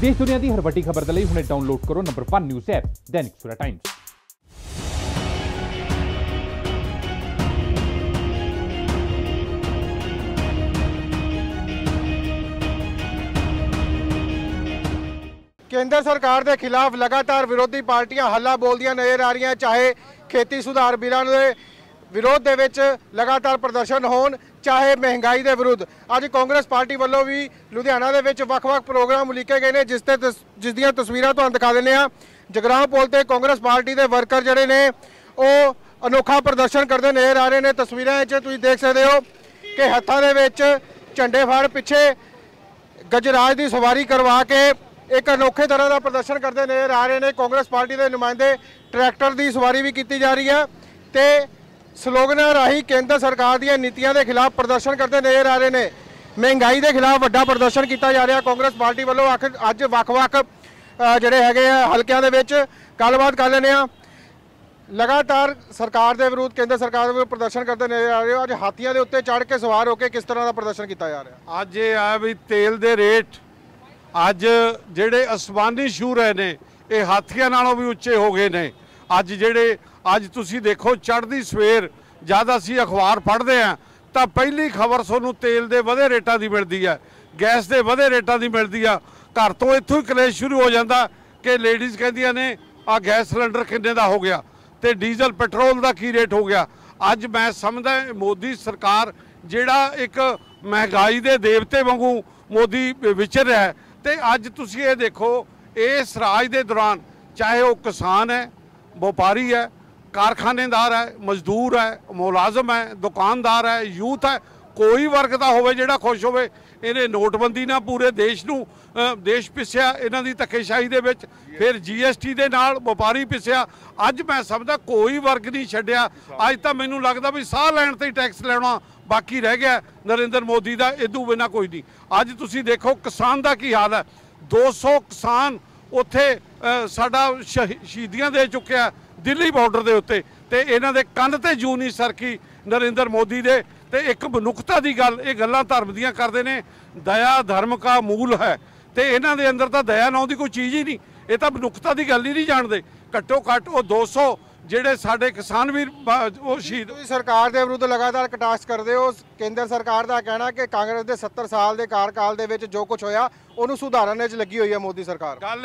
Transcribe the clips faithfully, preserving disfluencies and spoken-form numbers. देश दुनिया की हर वड्डी खबर के लिए हुणे डाउनलोड करो number one news app Dainik Savera times. केंद्र सरकार के खिलाफ लगातार विरोधी पार्टियां हल्ला बोलदियां नजर आ रही, चाहे खेती सुधार बिलों के विरोध के लगातार प्रदर्शन होन, चाहे महंगाई के विरुद्ध। अज कांग्रेस पार्टी वालों भी लुधियाना के वख-वख प्रोग्राम उलीके गए हैं, जिसते तस जिस दियां तस्वीरां तो दिखा देने। जगराव पोल ते कांग्रेस पार्टी के वर्कर जिहड़े ने वह अनोखा प्रदर्शन करते नजर आ रहे हैं। तस्वीरां तुसीं देख सकते हो कि हत्थां दे विच झंडे फड़ पिछे गजराज की सवारी करवा के एक अनोखे तरह का प्रदर्शन करते नजर आ रहे हैं। कांग्रेस पार्टी के नुमाइंदे ट्रैक्टर की सवारी भी की जा रही है तो स्लोगना राही केंद्र सरकार दी नीतियां के खिलाफ प्रदर्शन करते नजर आ रहे हैं। महंगाई के खिलाफ वड्डा प्रदर्शन किया जा रहा। कांग्रेस पार्टी वालों आख अज वख-वख जिहड़े हैगे हलकियां दे विच गलबात कर लैंदे आ। लगातार सरकार के विरुद्ध केंद्र सरकार विरुद्ध प्रदर्शन करते नजर आ रहे हो। अज हाथियों के उत्ते चढ़ के सवार होकर किस तरह का प्रदर्शन किया जा रहा? अज ये आ भी तेल के रेट अज जेडे आसमानी छू रहे ने, ये हाथियों नालों भी उच्चे हो गए ने। अज जेडे अज तुसी देखो चढ़ती सवेर जद असी अखबार पढ़ते हैं तो पहली खबर सूँ तेल के वधे रेटा की मिलती है, गैस के वधे रेटा की मिलती है। घर तो इतों ही कलेश शुरू हो जाता कि लेडीज़ कहदियां ने आ गैस सिलेंडर किन्ने दा हो गया तो डीजल पेट्रोल का की रेट हो गया। अज मैं समझदा मोदी सरकार जिहड़ा एक महंगाई के देवते वांगू मोदी विचर रहा है। तो अज तुसी ये देखो इस राज के दौरान चाहे वह किसान है, व्यापारी है, कारखानेदार है, मजदूर है, मुलाजम है, दुकानदार है, यूथ है, कोई वर्ग का होवे जिहड़ा खुश होवे। इन्हें नोटबंदी ना पूरे देश नूं देश पिसिया, इन्हां दी धक्केशाही दे विच, फिर जी एस टी दे नाल व्यापारी पिसिया। अज मैं समझदा कोई वर्ग नहीं छड्डिया। अज तां मैनूं लगदा भी साह लैण ते टैक्स लैणा बाकी रह गया नरेंद्र मोदी दा, इदू बिना कोई नहीं। अज तुसीं देखो किसान दा की हाल है। दो सौ किसान उत्थे साडा शहीदियां दे चुक्या दिल्ली बॉर्डर दे उत्ते ते इन्हां दे कंन ते जू नहीं सरकी नरेंद्र मोदी दे। तो एक मनुखता की गल, ये गल्लां धर्म दियां करते हैं, दया धर्म का मूल है। तो इन्हों के अंदर तो दया नाम की कोई चीज़ ही नहीं, ये तो मनुखता की गल ही नहीं जानते। घट्टो घट्ट वो दो सौ जिहड़े साडे किसान भी वो शहीद। सरकार के विरुद्ध लगातार कटाक्ष करते हो। केंद्र सरकार का कहना कि कांग्रेस के सत्तर साल के कार्यकाल के जो कुछ होया उन्होंने सुधारने लगी हुई है मोदी सरकार। गल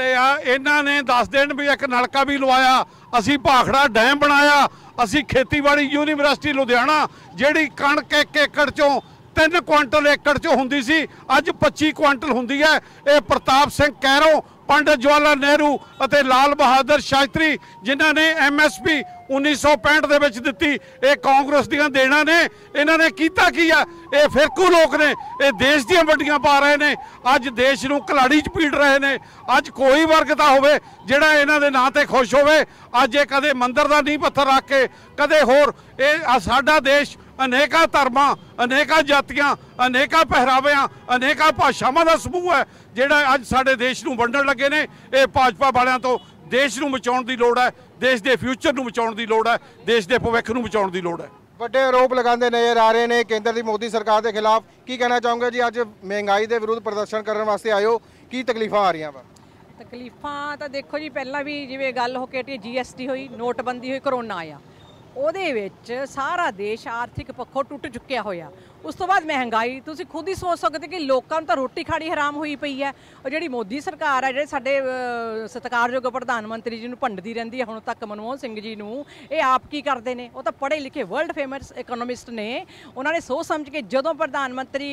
इन्हों ने दस दिन भी एक नलका भी लवाया, असी भाखड़ा डैम बनाया, असी खेतीबाड़ी यूनिवर्सिटी लुधियाना जिहड़ी कणक एक एकड़ चों तीन कुंटल एकड़ चो हुंदी सी अज पच्ची कुंटल हुंदी है। ये प्रताप सिंह कैरों, पंडित जवाहरलाल नेहरू और लाल बहादुर शास्त्री जिन्हों ने एम एस पी उन्नीस सौ पैंठ दे विच दिती, ये कांग्रेस दियां देना ने। इन्होंने किया की है, ये फिरकू लोग ने, ये देश दियां वड्डियां पा रहे हैं, अज देश नूं कलाड़ी च पीड़ रहे हैं। अज कोई वर्ग दा होवे जिहड़ा इन्हां दे नां ते खुश होवे। अज ये कदे मंदिर दा नींह पत्थर रख के कदे होर, ये साडा देश अनेका धर्मां, अनेका जातियां, अनेका पहराव्यां, अनेका भाषावां दा समूह है जिहड़ा अज साडे देश नूं वंडण लगे ने। ये भाजपा वालियां तो देश नूं बचाउण दी लोड़ है, देश दे फ्यूचर नूं बचाउण दी लोड़ है, देश दे भविख नूं बचाउण दी लोड़ है। वड्डे आरोप लगांदे नज़र आ रहे ने केंद्र दी मोदी सरकार दे खिलाफ। की कहना चाहोगे जी, अज महंगाई दे विरुद्ध प्रदर्शन करन वास्ते आए हो, की तकलीफां आ रहीआं वा? तकलीफां तां देखो जी, पहलां भी जिवें गल हो के जी एस टी होई, नोटबंदी होई, करोना आया, ਉਹਦੇ ਵਿੱਚ ਸਾਰਾ ਦੇਸ਼ ਆਰਥਿਕ ਪੱਖੋਂ ਟੁੱਟ ਚੁੱਕਿਆ ਹੋਇਆ। उस तो बाद महंगाई तुसी खुद ही सोच सकते कि लोगों को तो रोटी खानी हराम हुई पई है। और जिहड़ी मोदी सरकार है, जिहड़े साडे सत्कारयोग प्रधानमंत्री जी नूं भंडदी रहिंदी है, हुण तक मनमोहन सिंह जी नूं ये आप की करदे ने? वो तो पढ़े लिखे वर्ल्ड फेमस इकोनॉमिस्ट ने, उन्होंने सोच समझ के जदों प्रधानमंत्री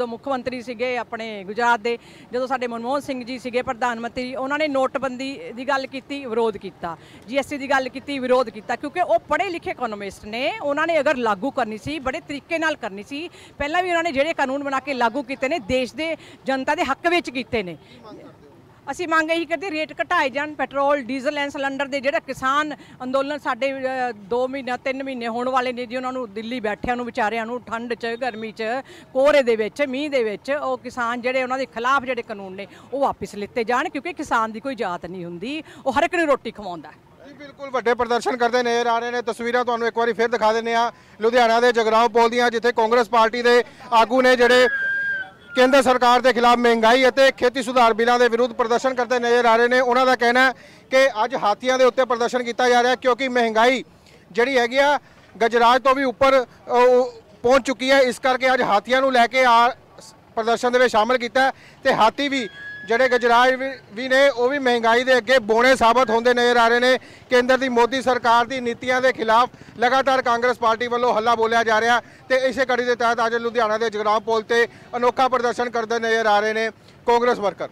दो मुख्यमंत्री सीगे अपने गुजरात दे, जदों साडे मनमोहन सिंह जी सीगे प्रधानमंत्री, उन्होंने नोटबंदी दी गल कीती, विरोध किया, जी एस टी की गल कीती, विरोध किया, क्योंकि वो पढ़े लिखे इकोनॉमिस्ट ने। उन्होंने अगर लागू करनी सी बड़े तरीके नाल करनी ਸੀ। ਪਹਿਲਾਂ ਵੀ ਉਹਨਾਂ ਨੇ ਜਿਹੜੇ ਕਾਨੂੰਨ ਬਣਾ ਕੇ ਲਾਗੂ ਕੀਤੇ ਨੇ ਦੇਸ਼ ਦੇ ਜਨਤਾ ਦੇ ਹੱਕ ਵਿੱਚ ਕੀਤੇ ਨੇ। ਅਸੀਂ ਮੰਗ ਇਹੀ ਕਰਦੇ ਰੇਟ ਘਟਾਏ ਜਾਣ ਪੈਟਰੋਲ ਡੀਜ਼ਲ ਐਂਡ ਸਿਲੰਡਰ ਦੇ। ਜਿਹੜਾ ਕਿਸਾਨ ਅੰਦੋਲਨ ਸਾਡੇ ਦੋ ਮਹੀਨਾ ਤਿੰਨ ਮਹੀਨੇ ਹੋਣ ਵਾਲੇ ਨੇ ਜੀ, ਉਹਨਾਂ ਨੂੰ ਦਿੱਲੀ ਬੈਠਿਆਂ ਨੂੰ ਵਿਚਾਰਿਆਂ ਨੂੰ ਠੰਡ 'ਚ ਗਰਮੀ 'ਚ ਕੋਹਰੇ ਦੇ ਵਿੱਚ ਮੀਂਹ ਦੇ ਵਿੱਚ ਉਹ ਕਿਸਾਨ ਜਿਹੜੇ ਉਹਨਾਂ ਦੇ ਖਿਲਾਫ ਜਿਹੜੇ ਕਾਨੂੰਨ ਨੇ ਉਹ ਵਾਪਸ ਲਿੱਤੇ ਜਾਣ, ਕਿਉਂਕਿ ਕਿਸਾਨ ਦੀ ਕੋਈ ਜਾਤ ਨਹੀਂ ਹੁੰਦੀ, ਉਹ ਹਰ ਇੱਕ ਨੂੰ ਰੋਟੀ ਖਵਾਉਂਦਾ। बिल्कुल वड्डे प्रदर्शन करते नजर आ रहे हैं। तस्वीरां तुहानूं एक बार फिर दिखा देने लुधियाना के जगराव पोल दियां, जिथे कांग्रेस पार्टी के आगू ने जिहड़े केंद्र सरकार के खिलाफ महंगाई और खेती सुधार बिलों के विरुद्ध प्रदर्शन करते नज़र आ रहे हैं। उन्हों का कहना है कि अज हाथियों के उत्ते प्रदर्शन किया जा रहा है क्योंकि महंगाई जिहड़ी हैगी आ गजराज तो भी उपर पहुँच चुकी है, इस करके अज हाथियों को लैके आ प्रदर्शन में शामिल किया। तो हाथी भी जिहड़े गजराज भी ने वो भी महंगाई के अगे बोने साबित होंदे नज़र आ रहे हैं। केंद्र की मोदी सरकार की नीतियों के खिलाफ लगातार कांग्रेस पार्टी वालों हल्ला बोलिया जा रहा है। तो इस कड़ी के तहत अज लुधियाना के जगराव पोल से अनोखा प्रदर्शन करते नज़र आ रहे हैं कांग्रेस वर्कर।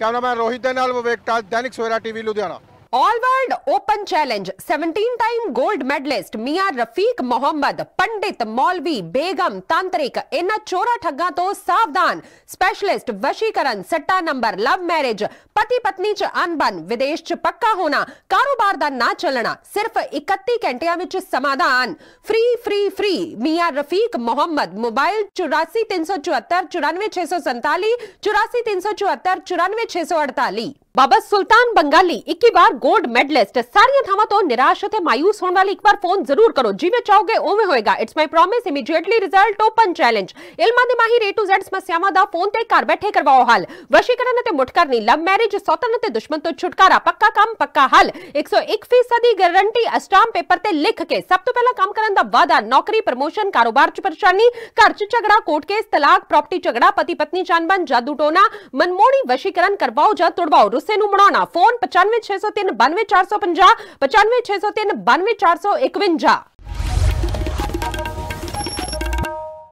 कैमरामैन रोहित के नाल विवेक टाल, Dainik Savera TV Ludhiana. All world open challenge सत्रह टाइम गोल्ड मेडलिस्ट मियां रफीक मोहम्मद, पंडित मौलवी बेगम तांत्रिक इन्हां चोरा ठग्गा तो सावधान। स्पेशलिस्ट वशीकरण, सट्टा नंबर, लव मैरिज, पति पत्नी च अनबन, विदेश च पक्का होना, कारोबार दा ना चलना, सिर्फ इकत्ती घंटिया विच समाधान। फ्री फ्री फ्री मियां रफीक मोहम्मद। मोबाइल चौरासी तीन सौ चौहत्तर चौरानवे छे सौ संताली चौरासी तीन सौ चौहत्तर चौरानवे छे सौ अड़ताली। बाबा सुल्तान बंगाली इक्की बार गोल्ड मेडलिस्ट। सारियां थावां तो निराश ते मायूस होने वाले एक बार फोन जरूर करो, जिवें चाहोगे उवें होएगा। It's my promise immediately result open challenge. इलमां दे माहिर ए टू ज़ेड समस्यावां दा फोन ते घर बैठे करवाओ हल। वशीकरण ते मुठकरनी, लव मैरिज, सौतन ते दुश्मन तो छुटकारा, पक्का काम पक्का हल, एक सौ एक फीसद दी गारंटी, अस्टाम पेपर ते लिख के सब तो पहला काम करन दा वादा, नौकरी प्रमोशन, कारोबार च परेशानी, घर च झगड़ा, कोर्ट केस, तलाक, प्रॉपर्टी झगड़ा, पति पत्नी जानबन, जादू टोना, मनमोहनी वशीकरण करवाओ जा तुड़वाओ। फोन पचानवे छे सौ तीन बानवे चार सौ पंजा पचानवे छे सौ तीन बानवे चार सौ इकवंजा।